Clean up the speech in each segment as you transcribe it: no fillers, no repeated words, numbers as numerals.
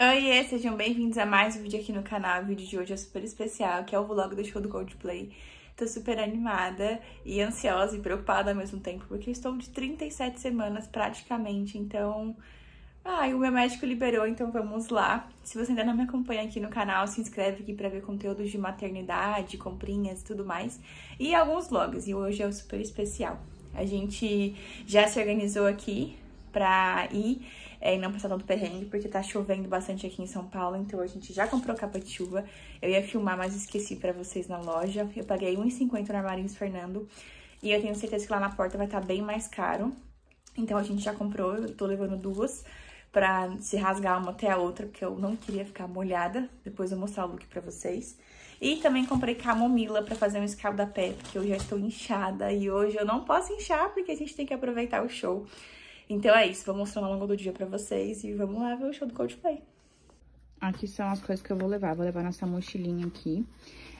Oiê, sejam bem-vindos a mais um vídeo aqui no canal. O vídeo de hoje é super especial, que é o vlog do show do Coldplay. Tô super animada e ansiosa e preocupada ao mesmo tempo, porque eu estou de 37 semanas praticamente, então... o meu médico liberou, então vamos lá. Se você ainda não me acompanha aqui no canal, se inscreve aqui pra ver conteúdos de maternidade, comprinhas e tudo mais. E alguns vlogs, e hoje é o super especial. A gente já se organizou aqui pra ir... e não passar tanto perrengue, porque tá chovendo bastante aqui em São Paulo, então a gente já comprou capa de chuva. Eu ia filmar, mas esqueci pra vocês na loja. Eu paguei R$1,50 no Armarinhos Fernando, e eu tenho certeza que lá na porta vai estar bem mais caro. Então a gente já comprou, eu tô levando duas, pra se rasgar uma até a outra, porque eu não queria ficar molhada. Depois eu vou mostrar o look pra vocês. E também comprei camomila pra fazer um escaldapé, porque eu já estou inchada, e hoje eu não posso inchar, porque a gente tem que aproveitar o show. Então é isso, vou mostrar ao longo do dia pra vocês e vamos lá ver o show do Coldplay. Aqui são as coisas que eu vou levar nessa mochilinha aqui.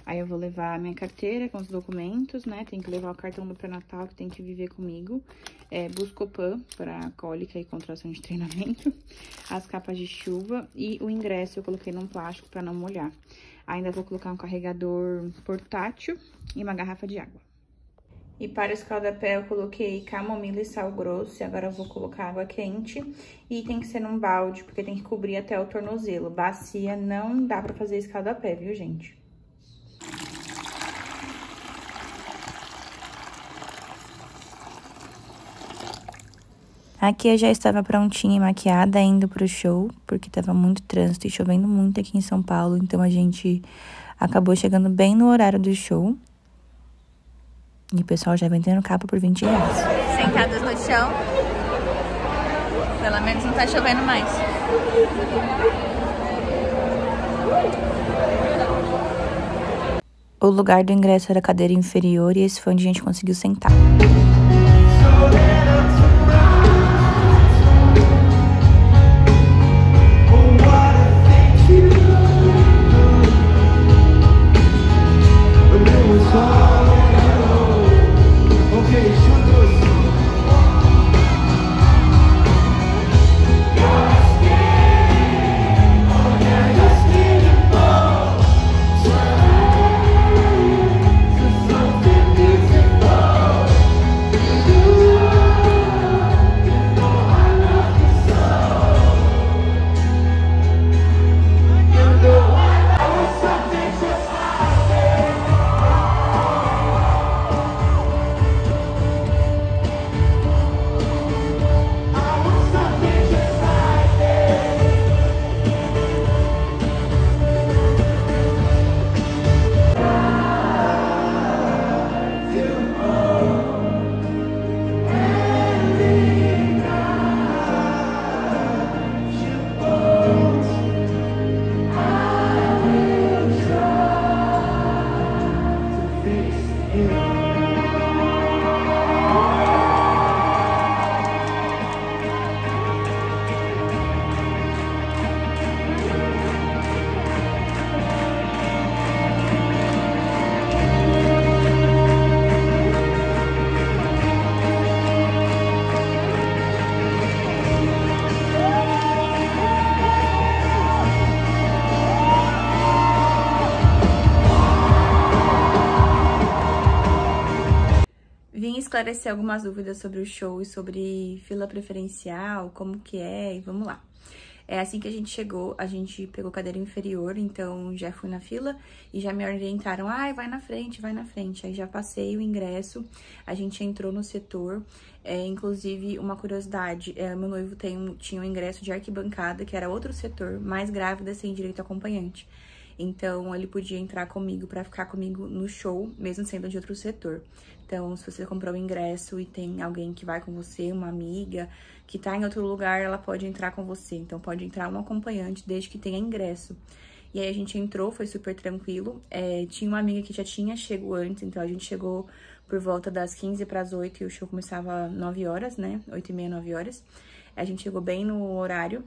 Aí eu vou levar a minha carteira com os documentos, né? Tem que levar o cartão do pré-natal que tem que viver comigo. Buscopan pra cólica e contração de treinamento. As capas de chuva e o ingresso eu coloquei num plástico pra não molhar. Ainda vou colocar um carregador portátil e uma garrafa de água. E para o escaldapé eu coloquei camomila e sal grosso, e agora eu vou colocar água quente. E tem que ser num balde, porque tem que cobrir até o tornozelo. Bacia não dá pra fazer escaldapé, viu, gente? Aqui eu já estava prontinha e maquiada indo pro show, porque tava muito trânsito e chovendo muito aqui em São Paulo. Então a gente acabou chegando bem no horário do show. E o pessoal já vendendo capa por R$20. Sentadas no chão. Pelo menos não tá chovendo mais. O lugar do ingresso era a cadeira inferior e esse foi onde a gente conseguiu sentar. Esclarecer algumas dúvidas sobre o show e sobre fila preferencial, como que é, e vamos lá. Assim que a gente chegou, a gente pegou cadeira inferior, então já fui na fila e já me orientaram, vai na frente, vai na frente. Aí já passei o ingresso, a gente entrou no setor, inclusive uma curiosidade, meu noivo tinha um ingresso de arquibancada, que era outro setor, mais grávida, sem direito acompanhante. Então, ele podia entrar comigo pra ficar comigo no show, mesmo sendo de outro setor. Então, se você comprou o ingresso e tem alguém que vai com você, uma amiga, que tá em outro lugar, ela pode entrar com você. Então, pode entrar um acompanhante, desde que tenha ingresso. E aí, a gente entrou, foi super tranquilo. Tinha uma amiga que já tinha chego antes, então a gente chegou por volta das 15 pras 8 e o show começava 9 horas, né? 8h30, 9 horas. A gente chegou bem no horário.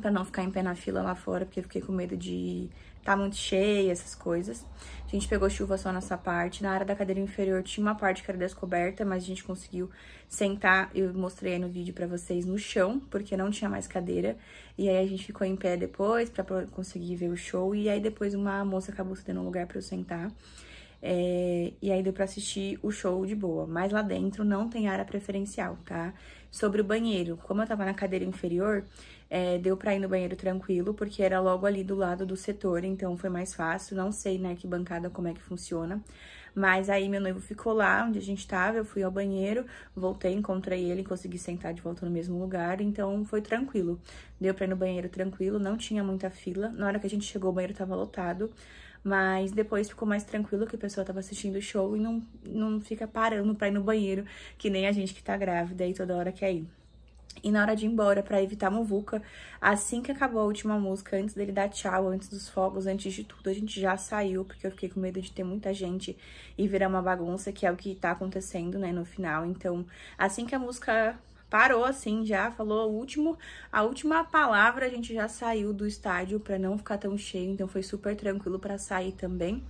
pra não ficar em pé na fila lá fora, porque eu fiquei com medo de tá muito cheia, essas coisas. A gente pegou chuva só nessa parte. Na área da cadeira inferior tinha uma parte que era descoberta, mas a gente conseguiu sentar, eu mostrei aí no vídeo pra vocês, no chão, porque não tinha mais cadeira. E aí a gente ficou em pé depois pra conseguir ver o show. E aí depois uma moça acabou cedendo um lugar pra eu sentar. E aí deu pra assistir o show de boa, mas lá dentro não tem área preferencial, tá? Sobre o banheiro, como eu tava na cadeira inferior, deu pra ir no banheiro tranquilo, porque era logo ali do lado do setor, então foi mais fácil, não sei na arquibancada como é que funciona, mas aí meu noivo ficou lá onde a gente tava, eu fui ao banheiro, voltei, encontrei ele, consegui sentar de volta no mesmo lugar, então foi tranquilo, deu pra ir no banheiro tranquilo, não tinha muita fila, na hora que a gente chegou o banheiro tava lotado, mas depois ficou mais tranquilo que a pessoa tava assistindo o show e não fica parando pra ir no banheiro, que nem a gente que tá grávida e toda hora quer ir. E na hora de ir embora, pra evitar muvuca, assim que acabou a última música, antes dele dar tchau, antes dos fogos, antes de tudo, a gente já saiu, porque eu fiquei com medo de ter muita gente e virar uma bagunça, que é o que tá acontecendo, né, no final. Então, assim que a música parou, assim, já falou a última palavra, a gente já saiu do estádio pra não ficar tão cheio, então foi super tranquilo pra sair também.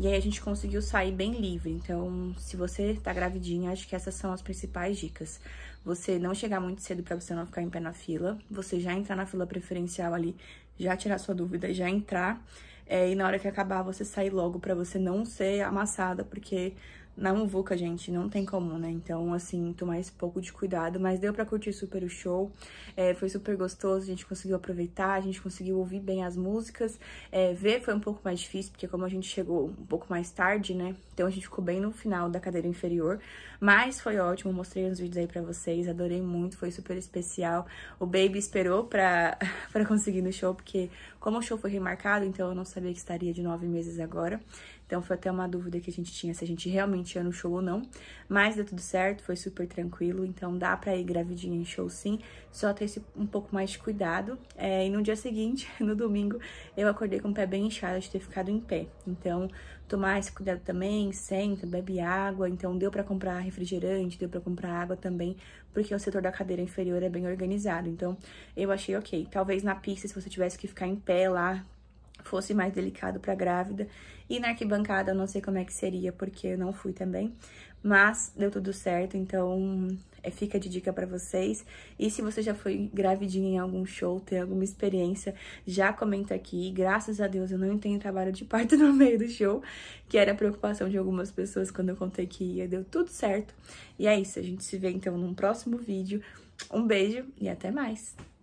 E aí a gente conseguiu sair bem livre, então se você tá gravidinha, acho que essas são as principais dicas. Você não chegar muito cedo pra você não ficar em pé na fila, você já entrar na fila preferencial ali, já tirar sua dúvida, já entrar, e na hora que acabar você sair logo pra você não ser amassada, porque na muvuca, gente, não tem como, né? Então, assim, tomar esse pouco de cuidado. Mas deu pra curtir super o show. Foi super gostoso, a gente conseguiu aproveitar, a gente conseguiu ouvir bem as músicas. Ver foi um pouco mais difícil, porque como a gente chegou um pouco mais tarde, né? Então a gente ficou bem no final da cadeira inferior. Mas foi ótimo, mostrei os vídeos aí pra vocês, adorei muito, foi super especial. O Baby esperou pra conseguir no show, porque como o show foi remarcado, então eu não sabia que estaria de 9 meses agora. Então foi até uma dúvida que a gente tinha, se a gente realmente ia no show ou não. Mas deu tudo certo, foi super tranquilo. Então dá pra ir gravidinha em show sim, só ter um pouco mais de cuidado. E no dia seguinte, no domingo, eu acordei com o pé bem inchado de ter ficado em pé. Então tomar esse cuidado também, senta, bebe água. Então deu pra comprar refrigerante, deu pra comprar água também, porque o setor da cadeira inferior é bem organizado. Então eu achei ok. Talvez na pista, se você tivesse que ficar em pé lá, fosse mais delicado pra grávida. E na arquibancada eu não sei como é que seria, porque eu não fui também. Mas deu tudo certo, então fica de dica pra vocês. E se você já foi gravidinha em algum show, tem alguma experiência, já comenta aqui. Graças a Deus eu não tenho trabalho de parto no meio do show, que era a preocupação de algumas pessoas quando eu contei que ia. Deu tudo certo. E é isso, a gente se vê então num próximo vídeo. Um beijo e até mais!